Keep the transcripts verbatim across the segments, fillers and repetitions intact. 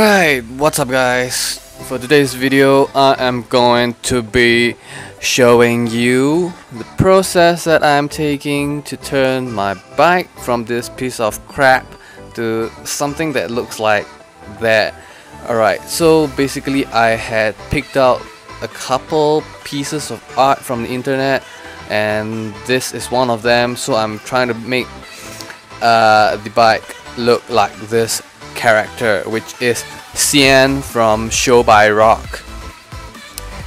Alright, what's up guys? For today's video I am going to be showing you the process that I am taking to turn my bike from this piece of crap to something that looks like that. Alright, so basically I had picked out a couple pieces of art from the internet and this is one of them, so I'm trying to make uh, the bike look like this character, which is Cyan from Show By Rock!!,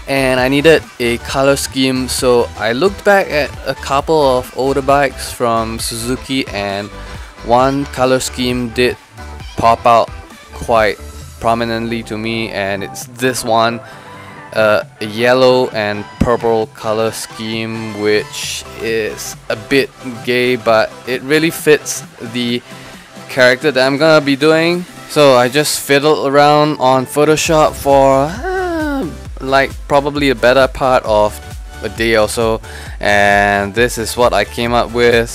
and I needed a color scheme, so I looked back at a couple of older bikes from Suzuki and one color scheme did pop out quite prominently to me, and it's this one, uh, a yellow and purple color scheme, which is a bit gay but it really fits the character that I'm gonna be doing. So I just fiddled around on Photoshop for uh, like probably a better part of a day or so, and this is what I came up with.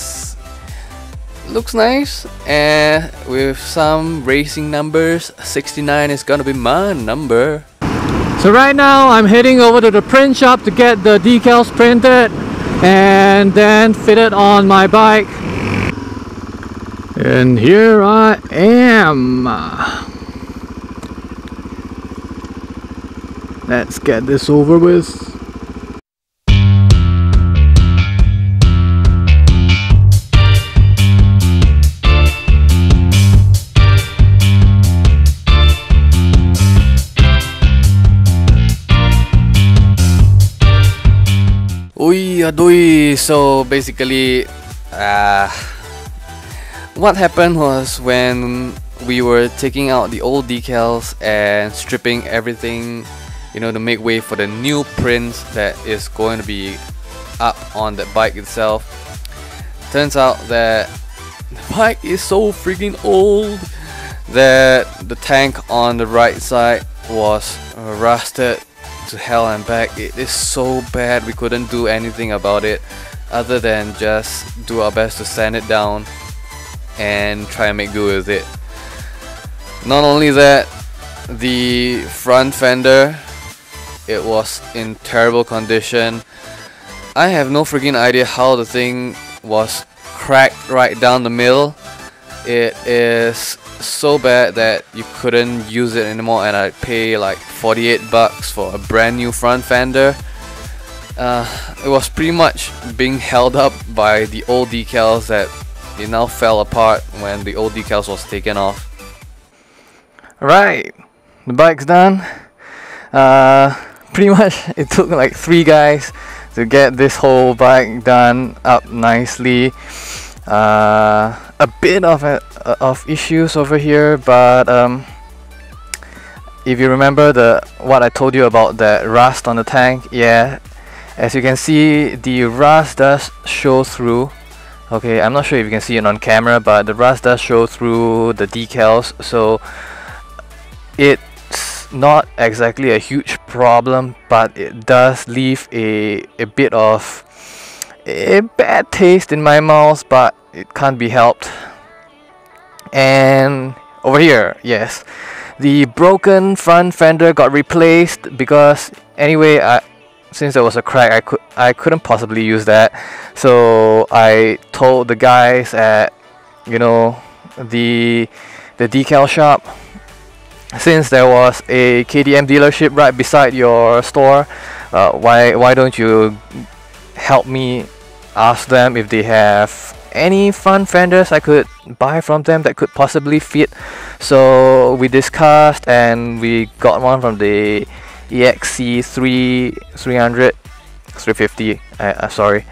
Looks nice, and with some racing numbers, sixty-nine is gonna be my number. So right now I'm heading over to the print shop to get the decals printed and then fitted on my bike. And here I am. Let's get this over with. Oi, adoi. So basically, ah. Uh, what happened was when we were taking out the old decals and stripping everything, you know, to make way for the new prints that is going to be up on the bike itself. Turns out that the bike is so freaking old that the tank on the right side was rusted to hell and back. It is so bad we couldn't do anything about it other than just do our best to sand it down and try and make do with it. Not only that, the front fender, it was in terrible condition. I have no freaking idea how the thing was cracked right down the middle. It is so bad that you couldn't use it anymore, and I'd pay like forty-eight bucks for a brand new front fender. Uh, it was pretty much being held up by the old decals that it now fell apart when the old decals was taken off. Alright, the bike's done. Uh, pretty much it took like three guys to get this whole bike done up nicely. Uh, a bit of a, of issues over here, but um, if you remember the what I told you about that rust on the tank, yeah, as you can see the rust does show through. Okay, I'm not sure if you can see it on camera, but the rust does show through the decals, so it's not exactly a huge problem, but it does leave a, a bit of a bad taste in my mouth, but it can't be helped. And over here, yes, the broken front fender got replaced because anyway, I since there was a crack, I, could, I couldn't possibly use that. So I told the guys at, you know, the, the decal shop, since there was a K D M dealership right beside your store, uh, why, why don't you help me ask them if they have any front fenders I could buy from them that could possibly fit. So we discussed and we got one from the E X C three hundred, three fifty, uh, sorry,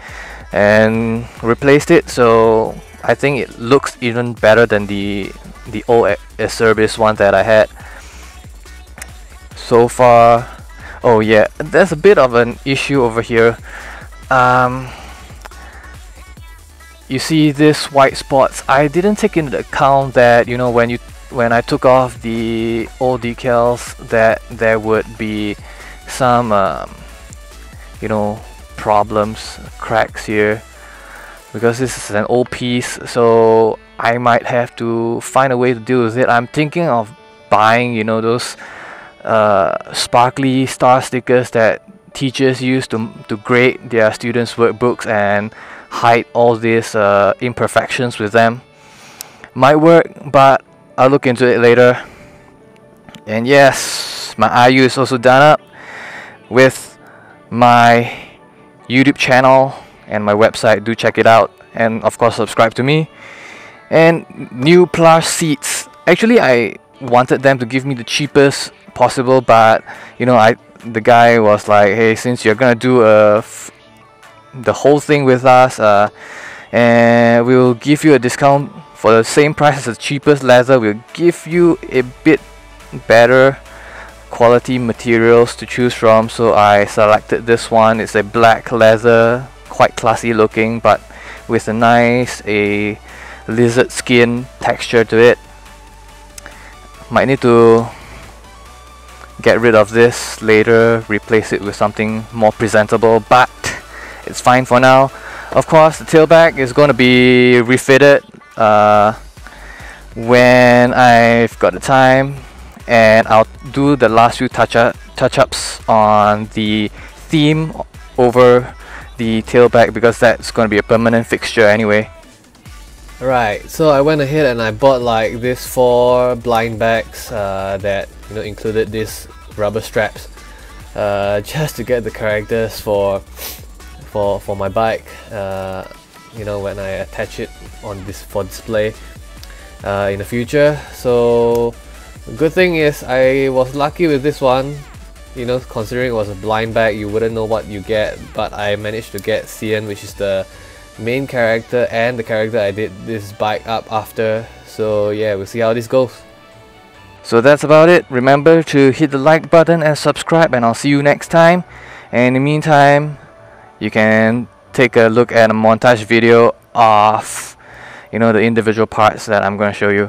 and replaced it. So I think it looks even better than the the old Acerbis one that I had. So far, oh yeah, there's a bit of an issue over here. Um, you see these white spots? I didn't take into account that, you know, when you when I took off the old decals that there would be some um, you know, problems, cracks here, because this is an old piece, so I might have to find a way to deal with it. I'm thinking of buying, you know, those uh, sparkly star stickers that teachers use to, to grade their students' workbooks and hide all these uh, imperfections with them. Might work, but I'll look into it later. And yes, my I U is also done up with my YouTube channel and my website. Do check it out, and of course subscribe to me. And new plush seats, actually I wanted them to give me the cheapest possible, but you know, I the guy was like, hey, since you're gonna do a f the whole thing with us, uh, and we will give you a discount for the same price as the cheapest leather. We'll give you a bit better quality materials to choose from. So I selected this one. It's a black leather, quite classy looking, but with a nice a lizard skin texture to it. Might need to get rid of this later, replace it with something more presentable, but it's fine for now. Of course, the tailback is going to be refitted uh, when I've got the time, and I'll do the last few touch-ups on the theme over the tailback, because that's going to be a permanent fixture anyway. Right, so I went ahead and I bought like these four blind bags uh, that, you know, included these rubber straps uh, just to get the characters for for for my bike. Uh, you know, when I attach it on this for display uh, in the future. So the good thing is I was lucky with this one. You know, considering it was a blind bag, you wouldn't know what you get, but I managed to get Cyan, which is the main character and the character I did this bike up after. So yeah, we'll see how this goes. So that's about it. Remember to hit the like button and subscribe, and I'll see you next time. And in the meantime, you can take a look at a montage video of, you know, the individual parts that I'm going to show you.